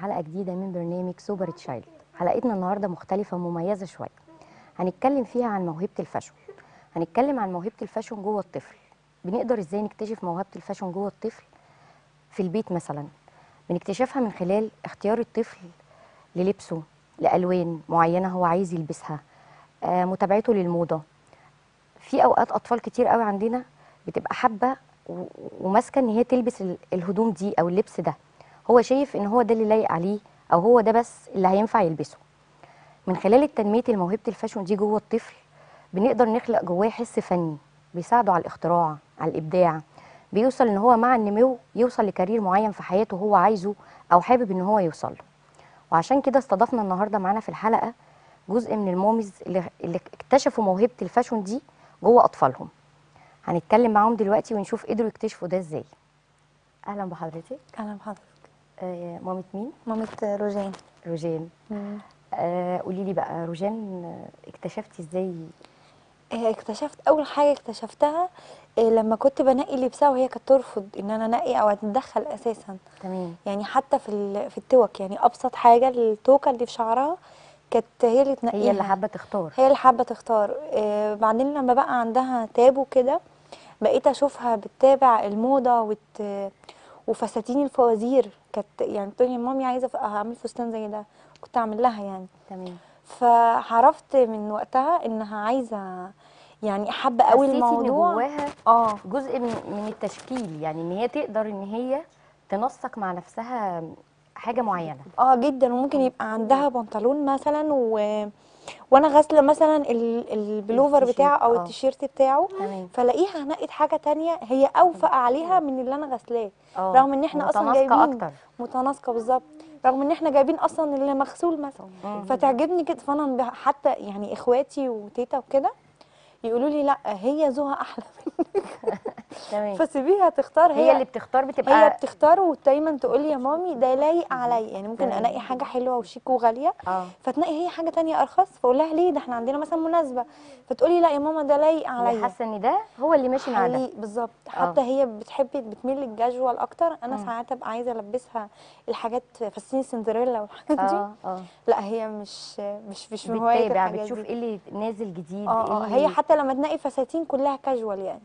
حلقة جديدة من برنامج سوبر تشايلد. حلقتنا النهاردة مختلفة ومميزة شوية. هنتكلم فيها عن موهبة الفاشون. هنتكلم عن موهبة الفاشون جوه الطفل. بنقدر ازاي نكتشف موهبة الفاشون جوه الطفل في البيت مثلا؟ بنكتشفها من خلال اختيار الطفل للبسه، لألوان معينة هو عايز يلبسها، متابعته للموضة. في اوقات اطفال كتير قوي عندنا بتبقى حابة وماسكة ان هي تلبس الهدوم دي او اللبس ده، هو شايف ان هو ده اللي لايق عليه او هو ده بس اللي هينفع يلبسه. من خلال تنمية الموهبة الفاشون دي جوه الطفل بنقدر نخلق جواه حس فني بيساعده على الاختراع، على الابداع، بيوصل ان هو مع النمو يوصل لكارير معين في حياته هو عايزه او حابب ان هو يوصل له. وعشان كده استضفنا النهارده معانا في الحلقه جزء من الموميز اللي اكتشفوا موهبة الفاشون دي جوه اطفالهم. هنتكلم معاهم دلوقتي ونشوف قدروا يكتشفوا ده ازاي. اهلا بحضرتك. اهلا بحضرتك. مامة مين؟ مامة روجان. روجان. قولي لي بقى روجان، اكتشفتي ازاي؟ اكتشفت اول حاجه اكتشفتها لما كنت بنقي لبسها وهي كانت ترفض ان انا انقي او اتدخل اساسا. تمام. يعني حتى في التوك، يعني ابسط حاجه التوكه اللي في شعرها كانت هي اللي تنقيها، هي اللي حابه تختار، هي اللي حابه تختار. بعدين لما بقى عندها تاب وكده بقيت اشوفها بتتابع الموضه وفساتين الفوازير. كانت يعني بتقولي مامي عايزه اعمل فستان زي ده، كنت اعمل لها يعني. تمام. فعرفت من وقتها انها عايزه، يعني حابه قوي الموضوع، جواها جزء من التشكيل، يعني ان هي تقدر ان هي تنسق مع نفسها حاجه معينه. جدا. وممكن يبقى عندها بنطلون مثلا وانا غاسله مثلا البلوفر بتاعه او التيشيرت بتاعه، فلاقيها نقت حاجه تانية هي اوفق عليها من اللي انا غسلاه، رغم ان احنا اصلا جايبين متناسقه. بالظبط. رغم ان احنا جايبين اصلا اللي مغسول مثلا، فتعجبني كده. فانا حتى يعني اخواتي وتيتا وكده يقولوا لي لا هي ذوقها احلى منك فسيبيها تختار، هي اللي بتختار، بتبقى هي بتختار ودايما تقول لي يا مامي ده لايق عليا. يعني ممكن الاقي حاجه حلوه وشيك وغاليه، فتنقي هي حاجه ثانيه ارخص، فاقول لها ليه ده احنا عندنا مثلا مناسبه، فتقول لي لا يا ماما ده لايق عليا، حاسه ان ده هو اللي ماشي مع ده. بالظبط. حتى هي بتميل للجاجوال اكتر. انا ساعات ابقى عايزه البسها الحاجات فساتين السندريلا والحاجات دي، لا هي مش من هوايه الحاجات دي، بتشوف ايه اللي نازل جديد. هي حتى لما تنقي فساتين كلها كاجوال يعني،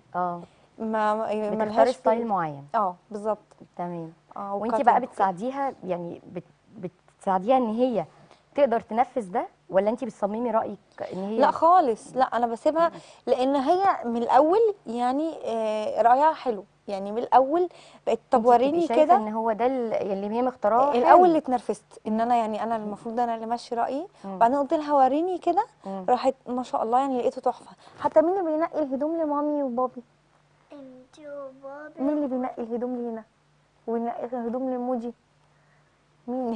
ما لهاش ستايل معين. بالظبط. تمام. وانت بقى بتساعديها، يعني بتساعديها ان هي تقدر تنفذ ده، ولا انت بتصممي رايك ان هي؟ لا خالص، لا انا بسيبها، لان هي من الاول يعني رايها حلو، يعني من الاول بقت طب وريني كده، شايفه ان هو ده اللي هي مختاراه. الاول اللي اتنرفزت ان انا يعني انا المفروض انا اللي ماشي رايي، وبعدين قلت لها وريني كده، راحت ما شاء الله يعني لقيته تحفه. حتى مين اللي بينقي الهدوم لمامي وبابي؟ انت وبابي. مين اللي بينقي الهدوم لينا وبينقي الهدوم لمودي؟ مين؟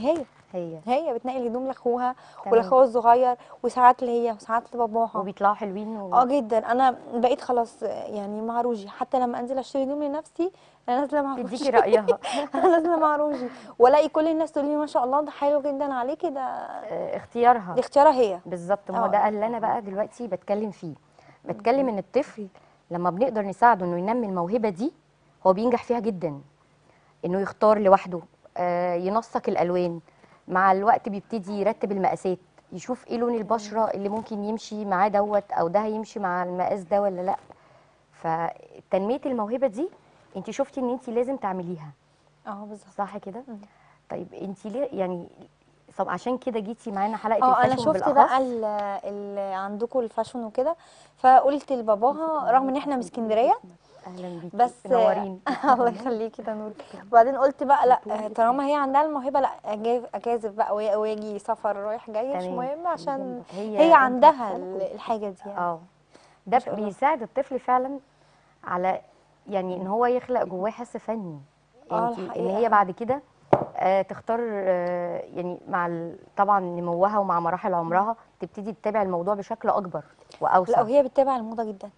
هي بتنقي الهدوم لاخوها ولاخوها الصغير، وساعات لهي وساعات لباباها، وبيطلعوا حلوين جدا. انا بقيت خلاص يعني مع روجي، حتى لما انزل اشتري هدوم لنفسي انا نازله مع روجي، تديكي رايها انا نازله مع روجي، والاقي كل الناس تقول لي ما شاء الله ده حلو جدا عليكي، ده اختيارها هي. بالظبط. ما ده اللي انا بقى دلوقتي بتكلم فيه، بتكلم ان الطفل لما بنقدر نساعده انه ينمي الموهبه دي هو بينجح فيها جدا، انه يختار لوحده، ينسق الالوان، مع الوقت بيبتدي يرتب المقاسات، يشوف ايه لون البشره اللي ممكن يمشي معاه دوت، او ده هيمشي مع المقاس ده ولا لا. فتنميه الموهبه دي انت شفتي ان انت لازم تعمليها. بالظبط. صح كده. طيب انت ليه يعني عشان كده جيتي معانا حلقه الفاشون بالأخص؟ انا شفت بقى عندكم الفاشون وكده، فقلت لباباها رغم ان احنا من اسكندريه. اهلا بيكي. بس منورين. الله يخليكي ده نور. وبعدين قلت بقى لا طالما هي عندها الموهبه لا اجازف بقى واجي سفر رايح جاي، مش مهم، عشان هي عندها الحاجه دي يعني. ده بيساعد الطفل فعلا على يعني ان هو يخلق جواه حس فني، ان هي بعد كده تختار، يعني مع طبعا نموها ومع مراحل عمرها تبتدي تتابع الموضوع بشكل اكبر واوسع. لا وهي بتتابع الموضه جدا.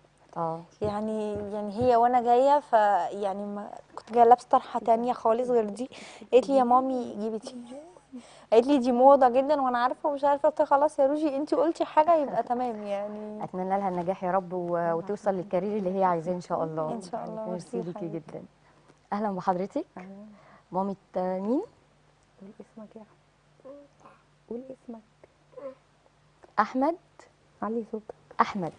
يعني هي وانا جايه، فيعني ما كنت جايه لابسه طرحه ثانيه خالص غير دي، قالت لي يا مامي جيبي دي، قالت لي دي موضه جدا وانا عارفه ومش عارفه. قلت خلاص يا روجي انت قلتي حاجه يبقى تمام يعني. اتمنى لها النجاح يا رب وتوصل للكارير اللي هي عايزاه ان شاء الله. ان شاء الله. ميرسي ليكي جدا. اهلا بحضرتك. مامة مين؟ قول اسمك يا احمد. قول اسمك. احمد علي صوتك. احمد.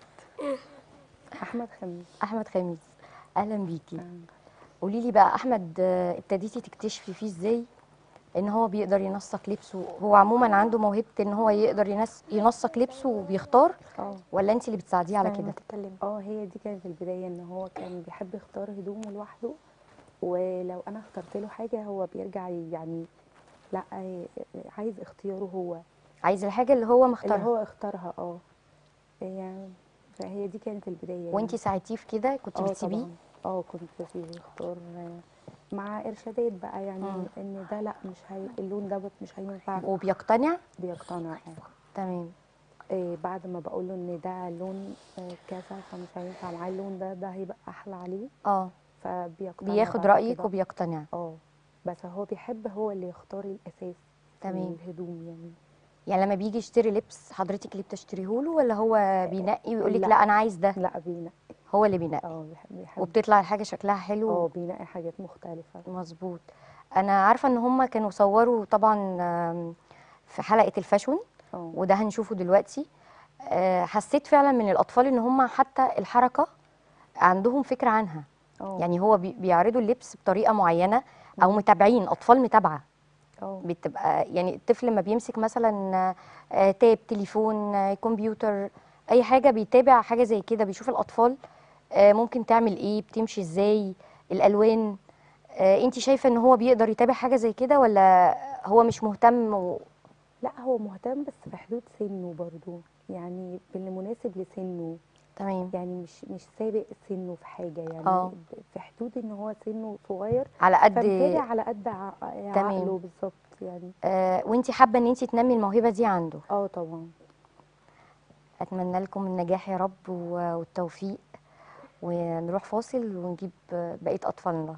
احمد خميس. احمد خميس، اهلا بيكي. قولي لي بقى احمد، ابتديتي تكتشفي فيه ازاي ان هو بيقدر ينسق لبسه؟ هو عموما عنده موهبه ان هو يقدر ينسق لبسه وبيختار، ولا انت اللي بتساعديه على كده؟ هي دي كانت البدايه، ان هو كان بيحب يختار هدومه لوحده، ولو انا اخترت له حاجه هو بيرجع يعني لا، عايز اختياره، هو عايز الحاجه اللي هو مختارها، اللي هو اختارها. يعني فهي دي كانت البدايه يعني. وانت ساعدتيه في كده؟ كنت بتسيبيه؟ كنت بسيبه يختار مع ارشادات بقى، يعني ان ده لا، مش اللون ده مش هينفع، وبيقتنع. بيقتنع تمام. بعد ما بقول له ان ده لون كذا فمش هينفع معاه اللون ده، ده هيبقى احلى عليه. فبيقتنع، بياخد رايك وبيقتنع. بس هو بيحب هو اللي يختار الاساس. تمام. الهدوم يعني لما بيجي يشتري لبس حضرتك اللي بتشتريه له، ولا هو بينقي ويقول لك لا انا عايز ده؟ لا، بينقي، هو اللي بينقي. وبتطلع الحاجه شكلها حلو. بينقي حاجات مختلفه. مظبوط. انا عارفه ان هم كانوا صوروا طبعا في حلقه الفاشون، وده هنشوفه دلوقتي. حسيت فعلا من الاطفال ان هم حتى الحركه عندهم فكره عنها. يعني هو بيعرضوا اللبس بطريقه معينه، او متابعين اطفال متابعه. بتبقى يعني الطفل لما بيمسك مثلا تاب، تليفون، كمبيوتر، اي حاجه بيتابع حاجه زي كده، بيشوف الاطفال ممكن تعمل ايه، بتمشي ازاي، الالوان. انت شايفه ان هو بيقدر يتابع حاجه زي كده، ولا هو مش مهتم؟ لا، هو مهتم بس في حدود سنه برضو، يعني بالمناسب لسنه. تمام. يعني مش سابق سنه في حاجه، يعني في حدود ان هو سنه صغير، على قد على قد عقله بالظبط يعني. وانت حابه ان انت تنمي الموهبه دي عنده. طبعا. اتمنى لكم النجاح يا رب والتوفيق، ونروح فاصل ونجيب بقيه اطفالنا.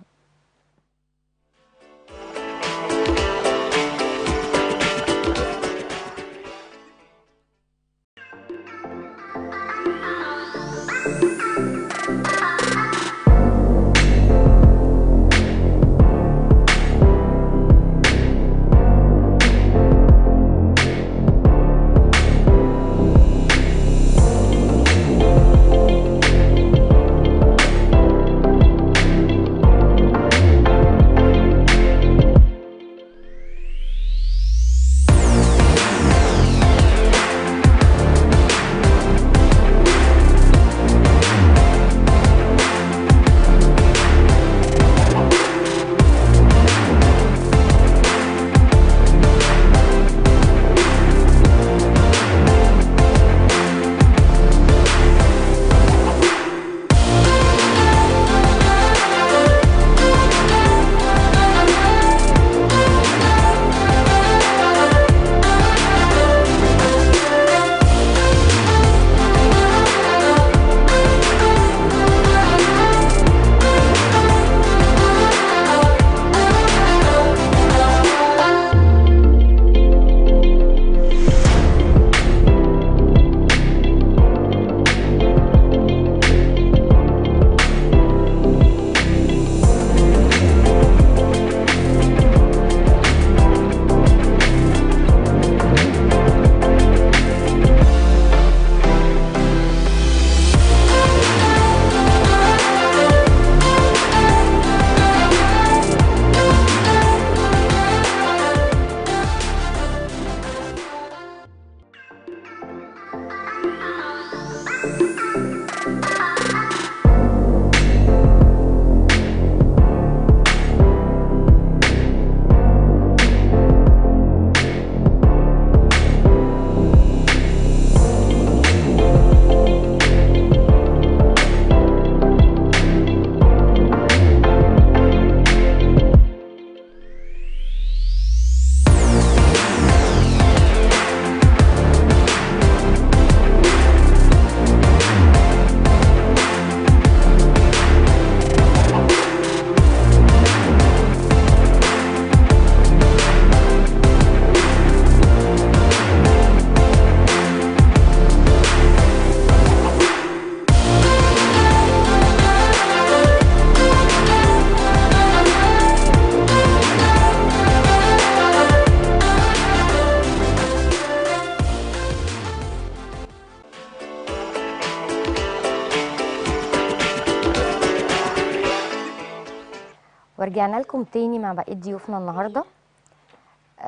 رجعنا لكم تاني مع بقية ضيوفنا النهارده.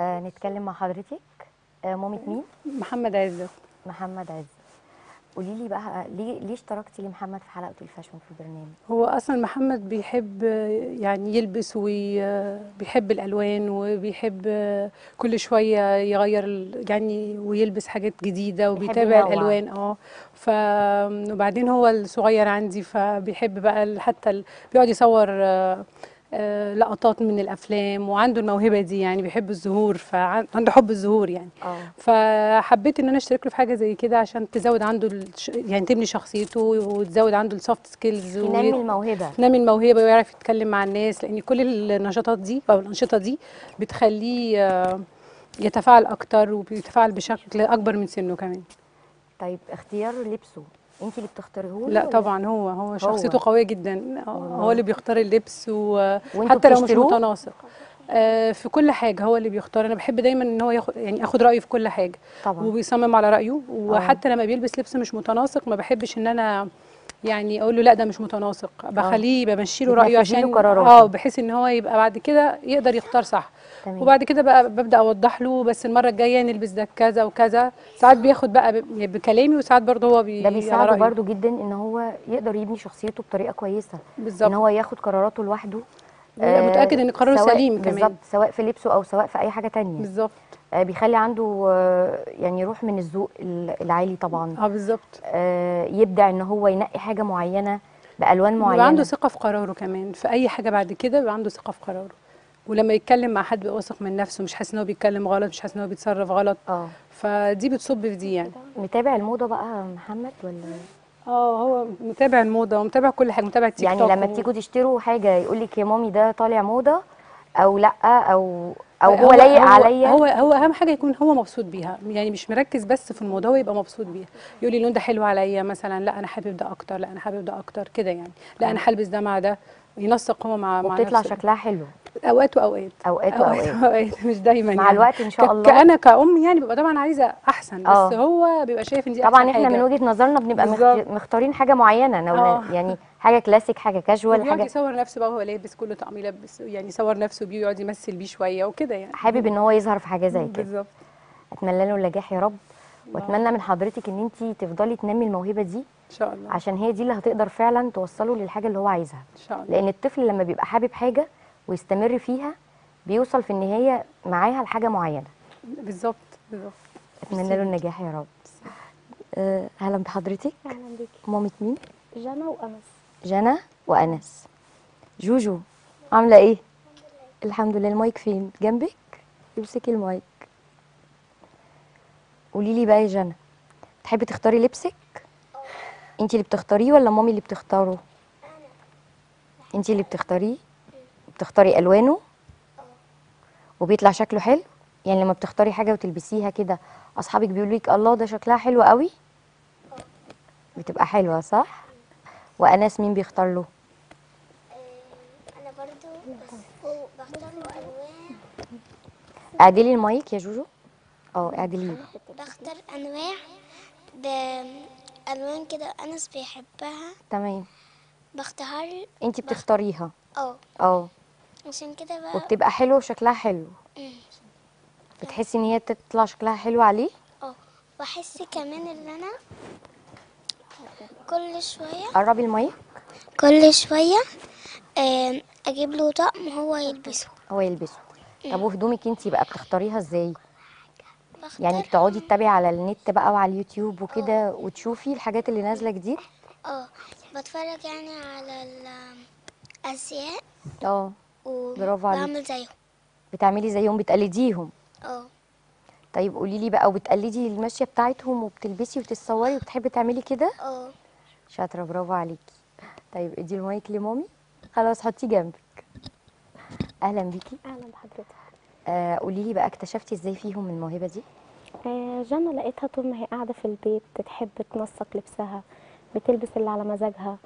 نتكلم مع حضرتك. مامة مين؟ محمد عزيز. محمد عزيز، قولي لي بقى ليه اشتركتي لمحمد في حلقته الفاشون في البرنامج؟ هو اصلا محمد بيحب يعني يلبس وبيحب الالوان وبيحب كل شويه يغير يعني ويلبس حاجات جديده وبيتابع الالوان وبعدين هو الصغير عندي فبيحب بقى حتى بيقعد يصور لقطات من الافلام وعنده الموهبه دي يعني بيحب الظهور فعنده حب الظهور يعني فحبيت ان انا اشترك له في حاجه زي كده عشان تزود عنده يعني تبني شخصيته وتزود عنده السوفت سكيلز وينمي الموهبه ويعرف يتكلم مع الناس، لان كل النشاطات دي او الانشطه دي بتخليه يتفاعل اكتر وبيتفاعل بشكل اكبر من سنه كمان. طيب اختيار لبسه انت اللي بتختاريه؟ لا طبعا هو شخصيته قويه جدا، هو اللي بيختار اللبس وحتى لو مش متناسق في كل حاجه هو اللي بيختار. انا بحب دايما ان هو يعني اخد رايه في كل حاجه طبعا، وبيصمم على رايه، وحتى لما بيلبس لبس مش متناسق ما بحبش ان انا يعني اقول له لا ده مش متناسق، بخليه بمشي له رايه عشان بحيث ان هو يبقى بعد كده يقدر يختار صح. تمام. وبعد كده بقى ببدا اوضح له بس المره الجايه نلبس ده كذا وكذا، ساعات بياخد بقى بكلامي وساعات برضه هو ده بيساعده برضه جدا ان هو يقدر يبني شخصيته بطريقه كويسه. بالزبط. ان هو ياخد قراراته لوحده، متاكد ان قراره سليم كمان. بالظبط، سواء في لبسه او سواء في اي حاجه ثانيه. بالظبط، بيخلي عنده يعني روح من الذوق العالي طبعا. بالظبط، يبدع ان هو ينقي حاجه معينه بالوان معينه، وعنده ثقه في قراره كمان في اي حاجه بعد كده، بيبقى عنده ثقه في قراره، ولما يتكلم مع حد بيبقى واثق من نفسه، مش حاسس ان هو بيتكلم غلط، مش حاسس ان هو بيتصرف غلط. فدي بتصب في دي يعني. متابع الموضه بقى محمد ولا؟ هو متابع الموضه ومتابع كل حاجه، متابع التيك توك يعني لما بتيجوا تشتروا حاجه يقول لك يا مامي ده طالع موضه او لا او هو لايق عليا. هو اهم حاجه يكون هو مبسوط بيها، يعني مش مركز بس في الموضه، هو يبقى مبسوط بيها. يقول لي اللون ده حلو عليا مثلا، لا انا حابب ده اكتر، لا انا حابب ده اكتر كده يعني، لا انا هلبس ده مع ده، ينسق هو مع نفسه وبتطلع شكلها حلو. اوقات مش دايما مع يعني. الوقت ان شاء الله انا كأم يعني ببقى طبعا عايزه احسن، بس هو بيبقى شايف ان دي طبعا احسن حاجه. طبعا احنا من وجهه نظرنا بنبقى مختارين حاجه معينه يعني حاجه كلاسيك، حاجه كاجوال، حاجه يصور نفسه بقى وهو لابس كله طقم، يلبس يعني يصور نفسه بيه ويقعد يمثل بيه شويه وكده يعني، حابب ان هو يظهر في حاجه زي كده. بالظبط، اتمنى له النجاح يا رب، واتمنى من حضرتك ان انت تفضلي تنمي الموهبه دي ان شاء الله، عشان هي دي اللي هتقدر فعلا توصله للحاجه اللي هو عايزها ان شاء الله. لان الطفل لما بيبقى حابب حاجه ويستمر فيها بيوصل في النهايه معاها لحاجه معينه. بالظبط بالظبط، اتمنى له النجاح يا رب. اهلا بحضرتك. اهلا بيكي. مامة مين؟ جنى وانس. جنى وانس. جوجو عامله ايه؟ الحمد لله. المايك فين؟ جنبك، امسكي المايك. قولي لي بقى يا جنى، بتحبي تختاري لبسك؟ انت اللي بتختاريه ولا مامي اللي بتختاره؟ انت اللي بتختاريه، بتختاري الوانه وبيطلع شكله حلو يعني. لما بتختاري حاجه وتلبسيها كده اصحابك بيقولوا لك الله ده شكلها حلو قوي، بتبقى حلوه صح؟ واناس مين بيختار له؟ انا برضو بختار له الوان. اعدلي المايك يا جوجو. اعدليه. بختار انواع بالوان كده انس بيحبها. تمام، بختار انت بتختاريها. عشان كده بقى وبتبقى حلوه وشكلها حلو. بتحسي ان هي تطلع شكلها حلو عليه. بحس كمان ان انا كل شويه قربي المايك، كل شويه اجيب له طقم هو يلبسه. طب وهدومك انت بقى بتختاريها ازاي؟ يعني بتقعدي تتابعي على النت بقى وعلى اليوتيوب وكده وتشوفي الحاجات اللي نازله جديد؟ بتفرج يعني على الازياء. برافو عليكي. بعمل زيهم. بتعملي زيهم، بتقلديهم. طيب قولي لي بقى، وبتقلدي المشيه بتاعتهم وبتلبسي وتتصوري وبتحبي تعملي كده؟ شاطره، برافو عليكي. طيب ادي المايك لمامي. خلاص حطيه جنبك. اهلا بيكي. اهلا بحضرتك. قولي لي بقى، اكتشفتي ازاي فيهم الموهبه دي؟ جنى لقيتها طول ما هي قاعده في البيت بتحب تنسق لبسها، بتلبس اللي على مزاجها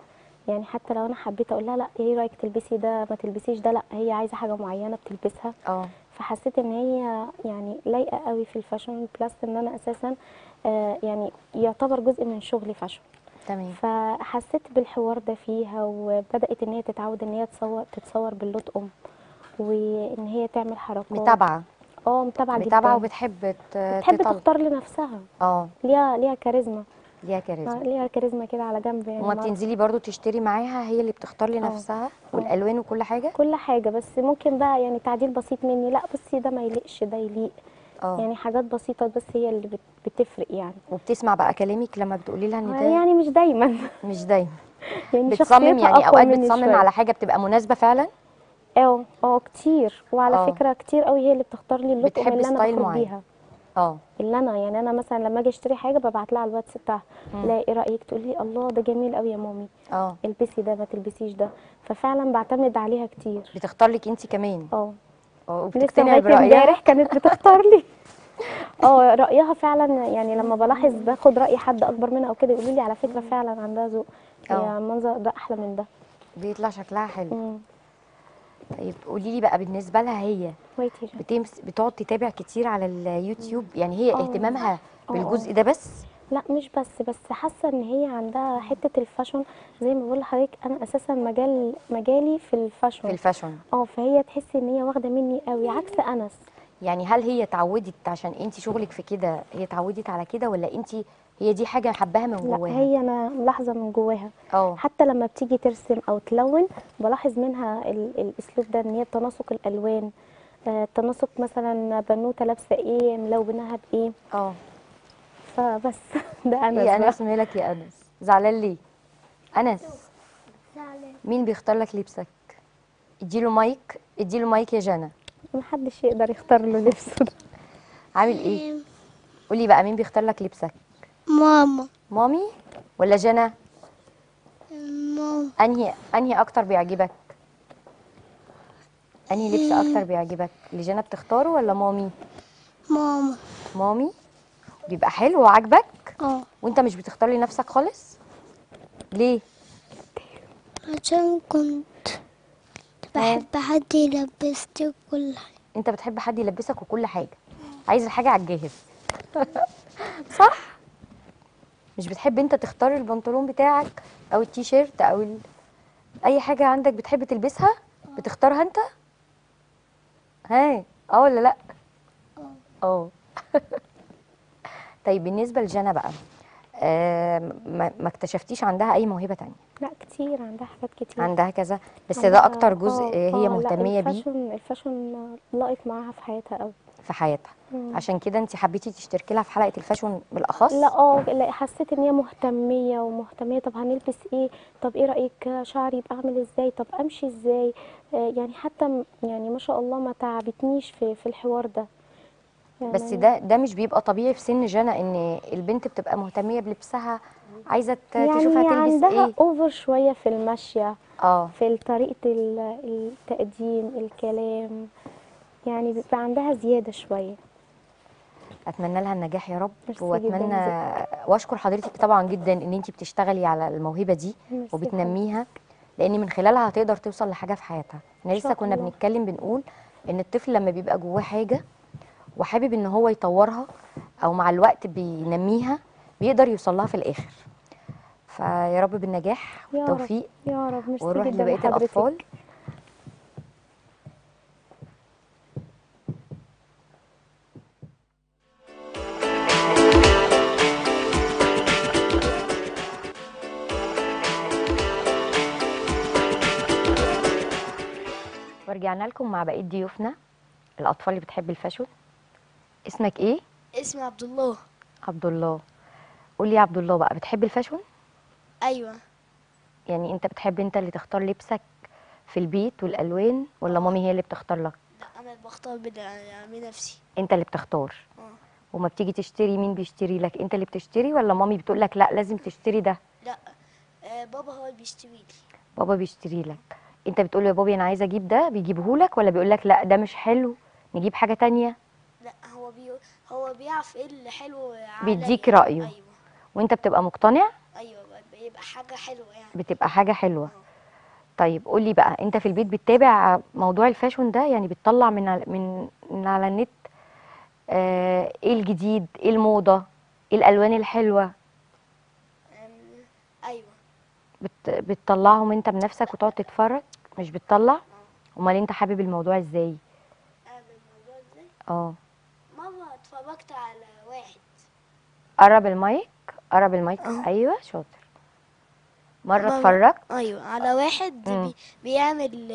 يعني. حتى لو انا حبيت اقول لها لا ايه رايك تلبسي ده ما تلبسيش ده، لا هي عايزه حاجه معينه بتلبسها. فحسيت ان هي يعني لايقه قوي في الفاشن، بلس ان انا اساسا يعني يعتبر جزء من شغلي فاشن. تمام. فحسيت بالحوار ده فيها وبدات ان هي تتعود ان هي تتصور باللود ام وان هي تعمل حركات متابعه. متابعه وبتحب تختار لنفسها. ليها كاريزما. ليها كاريزما كده على جنب يعني. وما بتنزلي برضو تشتري معاها؟ هي اللي بتختار لنفسها والالوان وكل حاجه. كل حاجه، بس ممكن بقى يعني تعديل بسيط مني، لا بصي ده ما يليقش ده يليق. يعني حاجات بسيطه بس هي اللي بتفرق يعني. وبتسمع بقى كلامك لما بتقولي لها ان ده يعني مش دايما يعني بتصمم، يعني اوقات بتصمم على حاجه بتبقى مناسبه فعلا. كتير، وعلى فكره كتير قوي هي اللي بتختار لي اللوك اللي انا بحب بيها. اللي انا يعني انا مثلا لما اجي اشتري حاجه ببعت لها على الواتس بتاعها، لا ايه رايك، تقول لي الله ده جميل قوي يا مامي، البسي ده ما تلبسيش ده. ففعلا بعتمد عليها كتير. بتختار لك انت كمان؟ وبتقتنعي برايها. امبارح كانت بتختار لي رايها فعلا. يعني لما بلاحظ باخد راي حد اكبر منها او كده، يقولوا لي على فكره فعلا عندها ذوق، يا منظر ده احلى من ده، بيطلع شكلها حلو. طيب قولي لي بقى، بالنسبه لها هي بتقعد تتابع كتير على اليوتيوب؟ يعني هي اهتمامها بالجزء ده بس؟ لا مش بس حاسه ان هي عندها حته الفاشن. زي ما بقول لحضرتك انا اساسا مجالي في الفاشن. فهي تحسي ان هي واخده مني قوي عكس انس. يعني هل هي اتعودت عشان انت شغلك في كده، هي اتعودت على كده، ولا انت هي دي حاجه حباها من جواها؟ لا هي انا ملاحظه من جواها. حتى لما بتيجي ترسم او تلون بلاحظ منها الاسلوب ده، ان هي تناسق الالوان، تناسق مثلا بنوته لابسه ايه، ملونها بايه. فبس ده انس. يا انس مالك يا انس، زعلان ليه؟ انس زعلان. مين بيختار لك لبسك؟ اديله مايك، اديله مايك يا جنى. محدش يقدر يختار له لبسه. عامل ايه؟ قولي بقى، مين بيختار لك لبسك؟ ماما. مامي ولا جنى؟ ماما. انهي اكتر بيعجبك؟ انهي لبس اكتر بيعجبك؟ اللي جنى بتختاره ولا مامي؟ ماما. مامي بيبقى حلو وعاجبك؟ وانت مش بتختار لنفسك خالص؟ ليه؟ عشان كنت بحب حد يلبسني كل حاجه. انت بتحب حد يلبسك وكل حاجه، عايز الحاجه على الجاهز. صح؟ مش بتحب انت تختار البنطلون بتاعك او التيشيرت او اي حاجه عندك بتحب تلبسها بتختارها انت؟ ها ولا لا؟ طيب بالنسبه لجنى بقى، ما اكتشفتيش عندها اي موهبه تانية؟ لا كتير، عندها حاجات كتير، عندها كذا، بس ده اكتر جزء هي مهتميه بيه. الفاشن لقيت معاها في حياتها قوي. في حياتها. عشان كده انت حبيتي تشتركي لها في حلقه الفاشن بالاخص؟ لا لا، حسيت ان هي مهتميه. طب هنلبس ايه؟ طب ايه رايك شعري يبقى عامل ازاي؟ طب امشي ازاي؟ يعني حتى يعني ما شاء الله ما تعبتنيش في الحوار ده. بس ده مش بيبقى طبيعي في سن جنى، ان البنت بتبقى مهتميه بلبسها، عايزه تشوفها تلبس ايه. عندها اوفر شويه في المشيه، في طريقه التقديم، الكلام، يعني بيبقى عندها زياده شويه. اتمنى لها النجاح يا رب، واتمنى واشكر حضرتك طبعا جدا ان انت بتشتغلي على الموهبه دي وبتنميها، لان من خلالها هتقدر توصل لحاجه في حياتها. احنا لسه كنا بنتكلم بنقول ان الطفل لما بيبقى جواه حاجه وحابب ان هو يطورها او مع الوقت بينميها، بيقدر يوصلها في الاخر. فيا رب بالنجاح والتوفيق يا رب. مش ونروح لبقيه الاطفال. ورجعنا لكم مع بقيه ضيوفنا الاطفال اللي بتحب الفاشون. اسمك ايه؟ اسمي عبد الله. عبد الله، قولي يا عبد الله بقى، بتحب الفاشون؟ ايوه. يعني انت اللي تختار لبسك في البيت والالوان، ولا مامي هي اللي بتختار لك؟ لا انا بختار بنفسي. انت اللي بتختار. وما بتيجي تشتري مين بيشتري لك؟ انت اللي بتشتري ولا مامي بتقول لك لا لازم تشتري ده؟ لا بابا هو اللي بيشتري لي. بابا بيشتري لك، انت بتقول له يا بابي انا عايزه اجيب ده، بيجيبه لك، ولا بيقول لك لا ده مش حلو نجيب حاجه ثانيه؟ لا هو بيعرف ايه اللي حلو، بيديك رايه. ايوه. وانت بتبقى مقتنع؟ ايوه، بيبقى حاجه حلوه يعني. بتبقى حاجه حلوه. طيب قولي بقى، انت في البيت بتتابع موضوع الفاشون ده؟ يعني بتطلع من على النت ايه الجديد، ايه الموضه، ايه الالوان الحلوه؟ بتطلعهم انت بنفسك وتقعد تتفرج مش بتطلع؟ امال انت حابب الموضوع ازاي؟ حابب الموضوع ازاي؟ اه ماما اتفرجت على واحد. قرب المايك، قرب المايك. ايوه شاطر. مرة اتفرجت ايوه على واحد بيعمل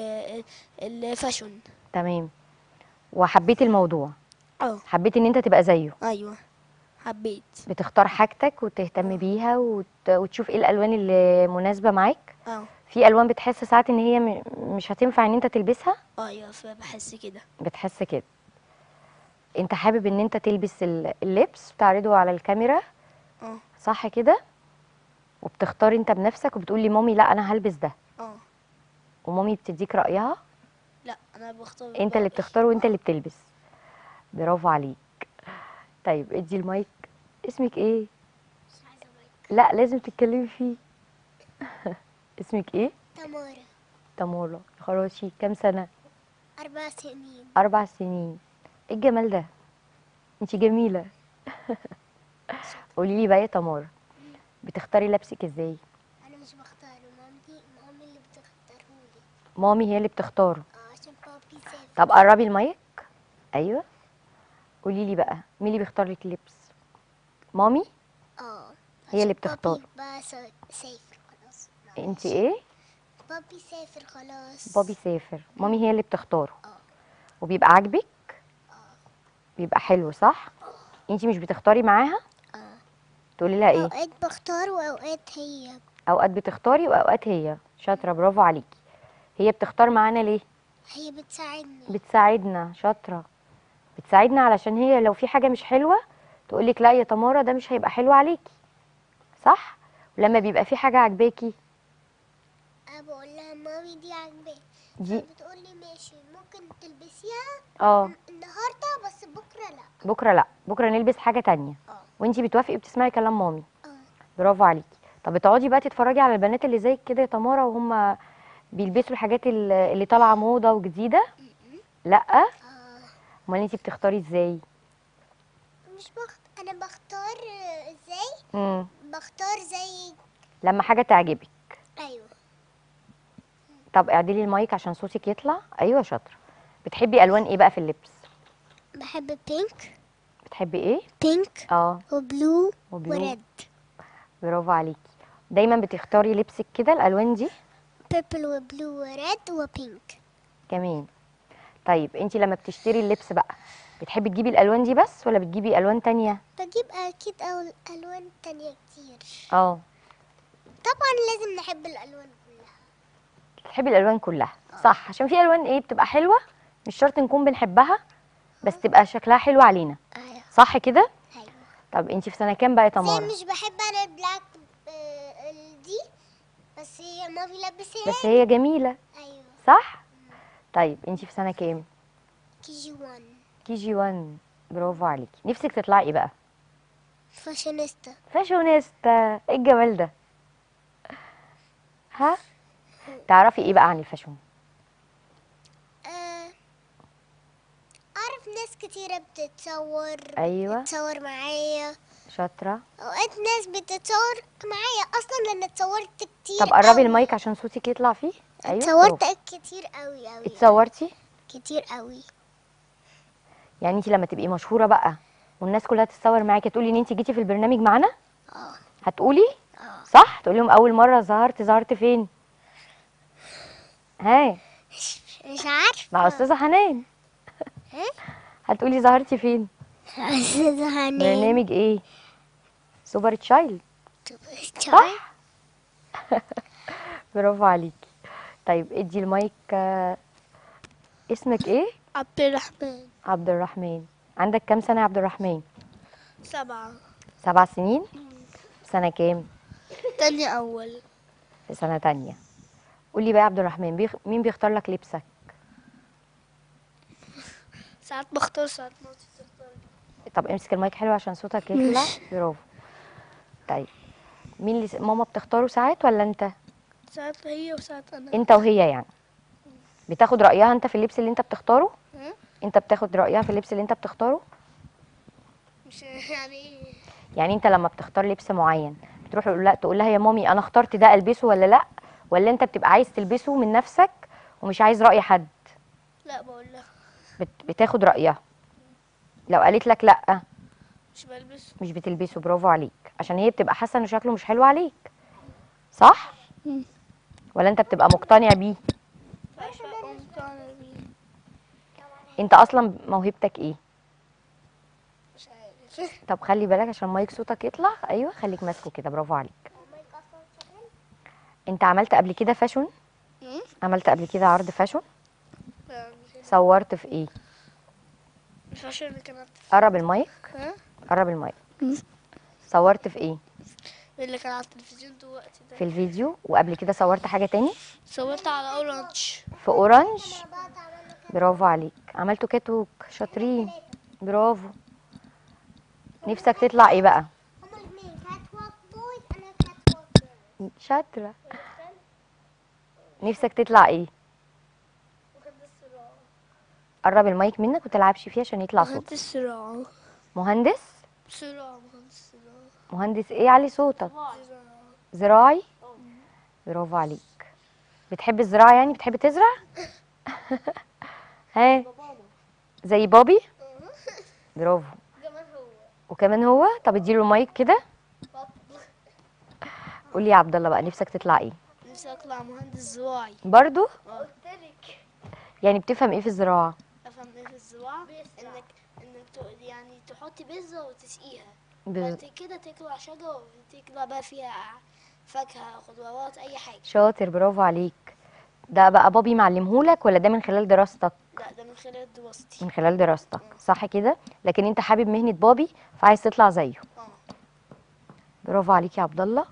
الفاشون. تمام، وحبيت الموضوع؟ اه. حبيت ان انت تبقى زيه؟ ايوه حبيت. بتختار حاجتك وتهتم بيها وتشوف ايه الالوان اللي مناسبه معاك؟ اه. في الوان بتحس ساعات ان هي مش هتنفع ان انت تلبسها؟ ايوه بحس كده. بتحس كده. انت حابب ان انت تلبس اللبس وتعرضه على الكاميرا؟ اه صح كده. وبتختار انت بنفسك وبتقول لي مامي لا انا هلبس ده. اه. ومامي بتديك رايها؟ لا انا بختار. انت اللي بتختار وانت اللي بتلبس. برافو عليك. طيب ادي المايك. اسمك ايه؟ مش عايزه مايك. لا لازم تتكلمي فيه. اسمك ايه؟ تمارا. تمارا خراشي. كام سنه؟ 4 سنين. 4 سنين. ايه الجمال ده؟ انت جميله. قولي لي بقى يا تمارا، بتختاري لبسك ازاي؟ انا مش بختاره، مامي اللي بتختاره لي. مامي هي اللي بتختاره؟ اه عشان بابي سافر. طب قربي المايك. ايوه قولي لي بقى، مين اللي بيختار لك اللبس؟ مامي؟ اه هي اللي بتختار. بابي سافر خلاص. انت ايه؟ بابي سافر خلاص. بابي سافر، مامي هي اللي بتختاره. اه. وبيبقى عاجبك؟ اه. بيبقى حلو صح؟ اه. انت مش بتختاري معاها؟ اه. تقولي لها ايه؟ اوقات بختار واوقات هي. اوقات بتختاري واوقات هي. شاطره برافو عليكي. هي بتختار معانا ليه؟ هي بتساعدنا. بتساعدنا شاطره. بتساعدنا علشان هي لو في حاجه مش حلوه تقول لك لا يا تمارا ده مش هيبقى حلو عليكي صح؟ ولما بيبقى في حاجه عاجباكي بقول لها مامي دي عاجباكي دي، بتقول لي ماشي ممكن تلبسيها اه النهارده بس بكره لا. بكره لا، بكره نلبس حاجه ثانيه. اه. وانتي بتوافقي بتسمعي كلام مامي. اه برافو عليكي. طب بتقعدي بقى تتفرجي على البنات اللي زيك كده يا تمارا وهم بيلبسوا الحاجات اللي طالعه موضه وجديده؟ لا. امال انتي بتختاري ازاي؟ مش انا بختار ازاي؟ بختار زي لما حاجه تعجبك. ايوه. طب اعدلي المايك عشان صوتك يطلع. ايوه شاطره. بتحبي الوان ايه بقى في اللبس؟ بحب بينك. بتحبي ايه؟ بينك اه وبلو وريد. برافو عليكي. دايما بتختاري لبسك كده الالوان دي؟ بيربل وبلو وريد وبينك كمان. طيب انت لما بتشتري اللبس بقى بتحبي تجيبي الالوان دي بس ولا بتجيبي الوان تانية؟ بجيب اكيد الوان تانية كتير. اه طبعا لازم نحب الالوان كلها. بتحبي الالوان كلها؟ أوه. صح، عشان في الوان ايه بتبقى حلوه مش شرط نكون بنحبها بس تبقى شكلها حلو علينا. ايوه صح كده. ايوه. طب انت في سنه كام بقى يا تمارا؟ مش بحب انا البلاك دي بس هي ما بيلبسها بس هي جميله. ايوه صح. طيب انتي في سنه كام؟ KG1. KG1 برافو عليكي. نفسك تطلعي ايه بقى؟ فاشونيستا. فاشونيستا ايه الجمال ده؟ ها؟ تعرفي ايه بقى عن الفاشون؟ اعرف ناس كتيره بتتصور. ايوه بتتصور معايا. شاطره. اوقات ناس بتتصور معايا اصلا لان اتصورت كتير. طب قربي المايك عشان صوتك يطلع فيه. ايوه اتصورت كتير قوي قوي. اتصورتي؟ كتير قوي. يعني انت لما تبقي مشهوره بقى والناس كلها تتصور معاكي تقولي ان انت جيتي في البرنامج معانا؟ اه. هتقولي؟ اه صح؟ تقولي لهم اول مره ظهرت فين؟ ها؟ مش عارفه. مع استاذه حنان. هتقولي ظهرتي فين؟ استاذه حنان. برنامج ايه؟ سوبر تشايلد. سوبر تشايلد صح؟ برافو عليكي. طيب ادي المايك. اسمك ايه؟ عبد الرحمن. عبد الرحمن. عندك كام سنة يا عبد الرحمن؟ 7. 7 سنين؟ سنة كام؟ تانية أول. في سنة تانية. قولي بقى يا عبد الرحمن مين بيختار لك لبسك؟ ساعات بختار ساعات مامتي بتختار. طب امسك المايك حلو عشان صوتك يطلع. برافو. طيب مين اللي ماما بتختاره ساعات ولا أنت؟ ساعات هي وساعات انا. انت وهي يعني. بتاخد رايها انت في اللبس اللي انت بتختاره؟ انت بتاخد رايها في اللبس اللي انت بتختاره؟ مش يعني ايه؟ يعني انت لما بتختار لبس معين بتروح لا تقول لها يا مامي انا اخترت ده البسه ولا لا، ولا انت بتبقى عايز تلبسه من نفسك ومش عايز راي حد؟ لا بقول لها، بتاخد رايها. لو قالت لك لا مش بلبسه مش بتلبسه. برافو عليك، عشان هي بتبقى حاسه ان شكله مش حلو عليك، صح؟ ولا انت بتبقى مقتنع بيه؟ مش ببقى مقتنع بيه. انت اصلا موهبتك ايه؟ مش عارف. طب خلي بالك عشان مايك صوتك يطلع. ايوه خليك ماسكه كده، برافو عليك. انت عملت قبل كده فاشون؟ عملت قبل كده عرض فاشون؟ صورت في ايه؟ الفاشون اللي كانت. قرب المايك. قرب المايك. صورت في ايه؟ اللي كان على التلفزيون دلوقتي ده. في الفيديو. وقبل كده صورت حاجه تاني؟ صورت على اورنج. في اورنج. برافو عليك، عملتوا كتوك، شاطرين، برافو. نفسك تطلع ايه بقى؟ شاطره. نفسك تطلع ايه؟ قرب المايك منك ومتلعبش فيه عشان يطلع صوت. مهندس صراع. مهندس صراع. مهندس صراع. مهندس ايه؟ علي صوتك. زراعي. برافو عليك. بتحب الزراعه يعني؟ بتحب تزرع؟ ها زي بابي. برافو. وكمان هو. طب اديله المايك كده. قولي يا عبد الله بقى، نفسك تطلع ايه؟ نفسي اطلع مهندس زراعي برضو. قلت لك يعني بتفهم ايه في الزراعه؟ افهم ايه في الزراعه؟ انك يعني تحطي بذره وتسقيها، بعد كده تطلع شجره وتطلع بقى فيها فاكهه، خضروات، اي حاجه. شاطر، برافو عليك. ده بقى بابي معلمهولك ولا ده من خلال دراستك؟ لا ده من خلال دراستي. من خلال دراستك، صح كده؟ لكن انت حابب مهنه بابي فعايز تطلع زيه. برافو عليك يا عبد الله،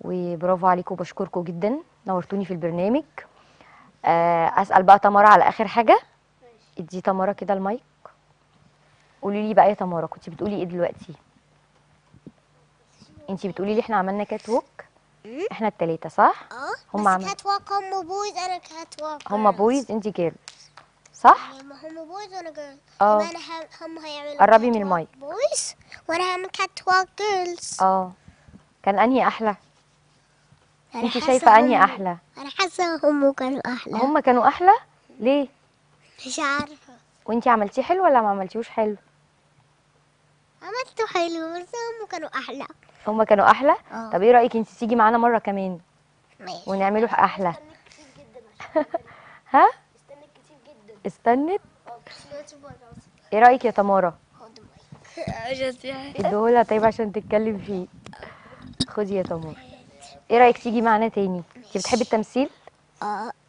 وبرافو عليكم، وبشكركم جدا، نورتوني في البرنامج. اسال بقى تمارا على اخر حاجه. ادي تمارا كده المايك. قولي لي بقى يا تمارا، كنت بتقولي ايه دلوقتي؟ انت بتقولي لي احنا عملنا كات ووك، احنا الثلاثه صح؟ هم عملوا كات ووك. هم بويز انا كات ووك. هم بويز انت جيرل، صح؟ هم بويز وانا جيرل. هم هيعملوا. قربي من المايك. بويز وانا هعمل كات ووك جيرلز. كان انهي احلى؟ انت شايفه انهي احلى؟ انا حاسه هم كانوا احلى. هم كانوا احلى ليه؟ مش عارفه. وانت عملتيه حلو ولا ما عملتيهوش حلو؟ عملته حلو بس هم كانوا احلى. هم كانوا احلى. طب ايه رايك انت تيجي معانا مره كمان؟ ماشي. ونعمله احلى. استنت كتير جدا عشان ها؟ استنت كتير جدا. استنت؟ ايه رايك يا تمارا؟ خد المايك. اديهولها طيب عشان تتكلم فيه. خدي يا تمارا. ايه رايك تيجي معانا تاني؟ انت بتحبي التمثيل؟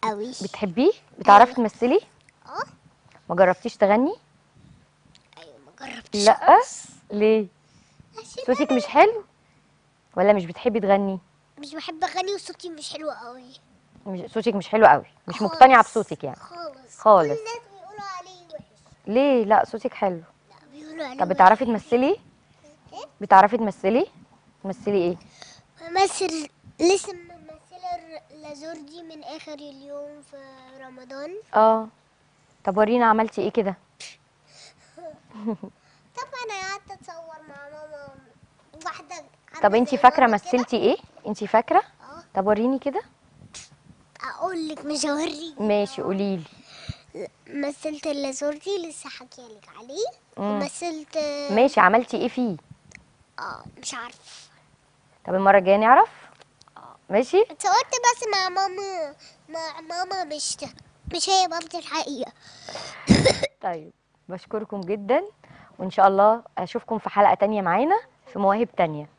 قوي. بتحبيه؟ بتعرفي تمثلي؟ ما جربتيش تغني؟ ايوه ما جربتش. لا ليه؟ صوتك مش حلو؟ ولا مش بتحبي تغني؟ مش بحب اغني وصوتي مش حلو قوي. صوتك مش حلو قوي، مش مقتنعه بصوتك يعني خالص خالص. كل الناس بيقولوا عليه وحش. ليه؟ لا صوتك حلو. لا بيقولوا عليه. طب بتعرفي تمثلي؟ بتعرفي تمثلي؟ تمثلي ايه؟ بمثل لسه ممثله لازوردي من اخر اليوم في رمضان. طب ورينا عملتي ايه كده؟ طب انا قعدت اتصور مع ماما واحده. طب انتي فاكره مثلتي ايه؟ انتي فاكره؟ طب وريني كده. اقول لك مش هوريك. ماشي قولي لي. مثلت اللازوردي لسه حكي لك عليه. ومثلت. ماشي عملتي ايه فيه؟ مش عارفه. طب المرة الجاية نعرف؟ ماشي؟ اتصورت بس مع ماما. مش هي مامتي الحقيقة. طيب بشكركم جدا، وإن شاء الله أشوفكم في حلقة تانية معانا في مواهب تانية.